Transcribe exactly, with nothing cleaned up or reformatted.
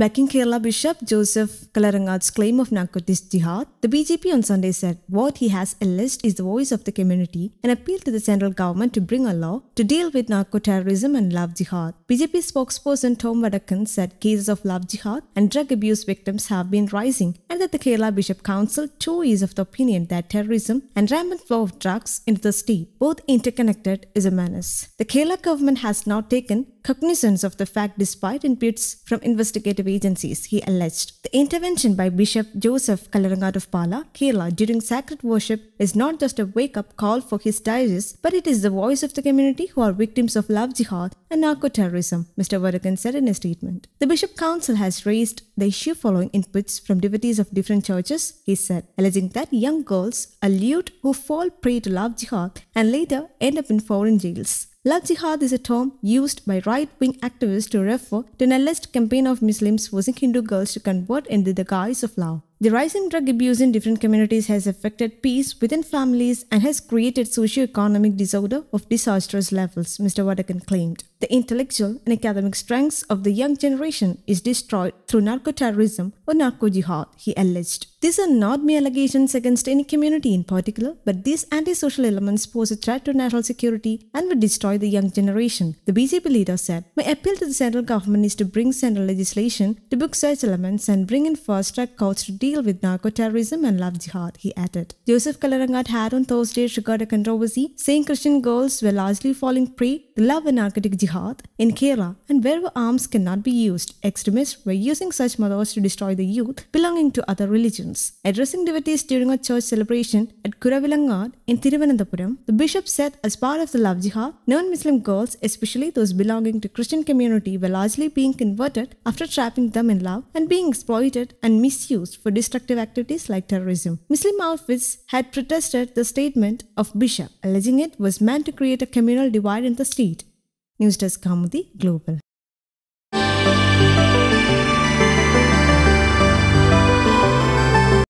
Backing Kerala Bishop Joseph Kallarangatt's claim of narcotics jihad, the B J P on Sunday said what he has alleged is the voice of the community and appealed to the central government to bring a law to deal with narco-terrorism and love jihad. B J P spokesperson Tom Vadakkan said cases of love jihad and drug abuse victims have been rising and that the Kerala Bishop Council too is of the opinion that terrorism and rampant flow of drugs into the state, both interconnected, is a menace. The Kerala government has not taken cognizance of the fact despite inputs from investigative agencies, he alleged. The intervention by Bishop Joseph Kallarangatt of Pala, Kerala during sacred worship is not just a wake-up call for his diocese, but it is the voice of the community who are victims of love jihad and narco-terrorism, Mister Vadakkan said in a statement. The Bishop Council has raised the issue following inputs from devotees of different churches, he said, alleging that young girls are lured who fall prey to love jihad and later end up in foreign jails. Love jihad is a term used by right-wing activists to refer to an alleged campaign of Muslims forcing Hindu girls to convert into the guise of love. The rising drug abuse in different communities has affected peace within families and has created socio-economic disorder of disastrous levels, Mister Vadakkan claimed. The intellectual and academic strengths of the young generation is destroyed through narco-terrorism or narco-jihad, he alleged. These are not mere allegations against any community in particular, but these anti-social elements pose a threat to national security and would destroy the young generation, the B J P leader said. My appeal to the central government is to bring central legislation to book such elements and bring in fast-track courts to deal with narco-terrorism and love jihad, he added. Joseph Kallarangatt had on Thursday triggered a controversy, saying Christian girls were largely falling prey to love and narcotic jihad in Kerala, and wherever arms cannot be used, extremists were using such mothers to destroy the youth belonging to other religions. Addressing devotees during a church celebration at Kuravilangad in Thiruvananthapuram, the bishop said as part of the love jihad, non-Muslim girls, especially those belonging to Christian community, were largely being converted after trapping them in love and being exploited and misused for destructive activities like terrorism. Muslim outfits had protested the statement of Bishop, alleging it was meant to create a communal divide in the state. News Desk, Kaumudy Global.